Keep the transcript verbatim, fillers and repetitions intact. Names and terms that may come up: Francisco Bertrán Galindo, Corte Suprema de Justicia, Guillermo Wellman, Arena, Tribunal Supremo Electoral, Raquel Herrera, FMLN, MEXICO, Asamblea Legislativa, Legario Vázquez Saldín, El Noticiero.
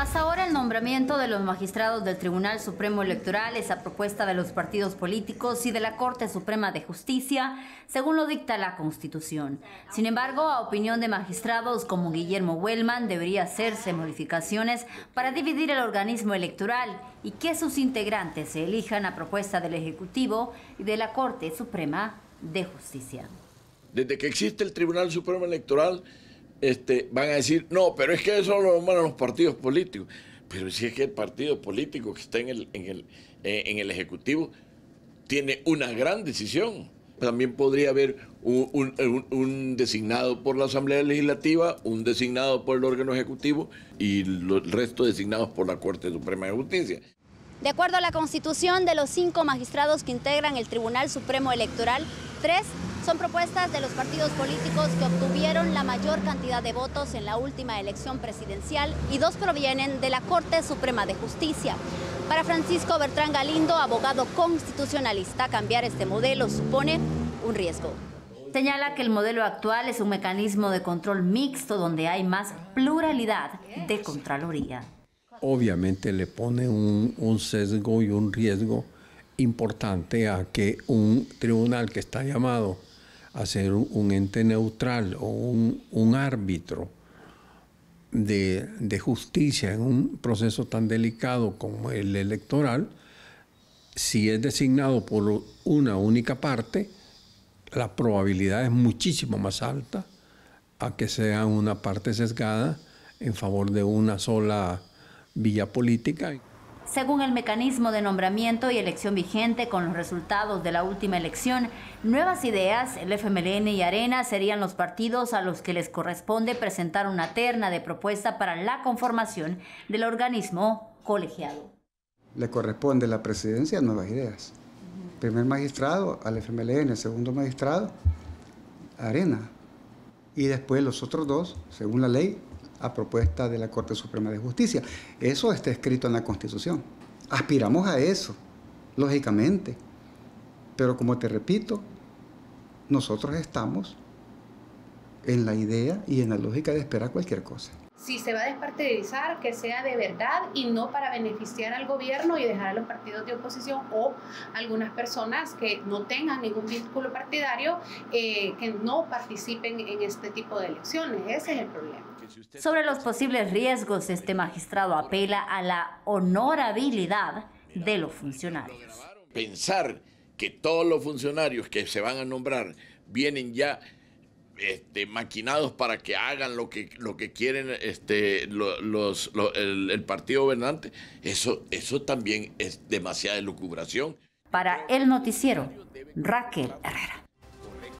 Hasta ahora el nombramiento de los magistrados del Tribunal Supremo Electoral es a propuesta de los partidos políticos y de la Corte Suprema de Justicia, según lo dicta la Constitución. Sin embargo, a opinión de magistrados como Guillermo Wellman, debería hacerse modificaciones para dividir el organismo electoral y que sus integrantes se elijan a propuesta del Ejecutivo y de la Corte Suprema de Justicia. Desde que existe el Tribunal Supremo Electoral, Este, van a decir, no, pero es que eso lo nombran los partidos políticos. Pero si es que el partido político que está en el, en el, eh, en el Ejecutivo tiene una gran decisión. También podría haber un, un, un, un designado por la Asamblea Legislativa, un designado por el órgano ejecutivo y los, el resto designados por la Corte Suprema de Justicia. De acuerdo a la Constitución, de los cinco magistrados que integran el Tribunal Supremo Electoral, tres son propuestas de los partidos políticos que obtuvieron la mayor cantidad de votos en la última elección presidencial y dos provienen de la Corte Suprema de Justicia. Para Francisco Bertrán Galindo, abogado constitucionalista, cambiar este modelo supone un riesgo. Señala que el modelo actual es un mecanismo de control mixto donde hay más pluralidad de contraloría. Obviamente le pone un, un sesgo y un riesgo importante a que un tribunal que está llamado a ser un ente neutral o un, un árbitro de, de justicia en un proceso tan delicado como el electoral, si es designado por una única parte, la probabilidad es muchísimo más alta a que sea una parte sesgada en favor de una sola vía política. Según el mecanismo de nombramiento y elección vigente con los resultados de la última elección, Nuevas Ideas, el F M L N y Arena serían los partidos a los que les corresponde presentar una terna de propuesta para la conformación del organismo colegiado. Le corresponde la presidencia a Nuevas Ideas. Primer magistrado al F M L N, segundo magistrado a Arena. Y después los otros dos, según la ley, a propuesta de la Corte Suprema de Justicia. Eso está escrito en la Constitución. Aspiramos a eso, lógicamente. Pero como te repito, nosotros estamos en la idea y en la lógica de esperar cualquier cosa. Si se va a despartidizar, que sea de verdad y no para beneficiar al gobierno y dejar a los partidos de oposición o algunas personas que no tengan ningún vínculo partidario eh, que no participen en este tipo de elecciones. Ese es el problema. Sobre los posibles riesgos, este magistrado apela a la honorabilidad de los funcionarios. Pensar que todos los funcionarios que se van a nombrar vienen ya Este, maquinados para que hagan lo que, lo que quieren este, los, los, los, el, el partido gobernante, eso, eso también es demasiada elucubración. Para El Noticiero, Raquel Herrera.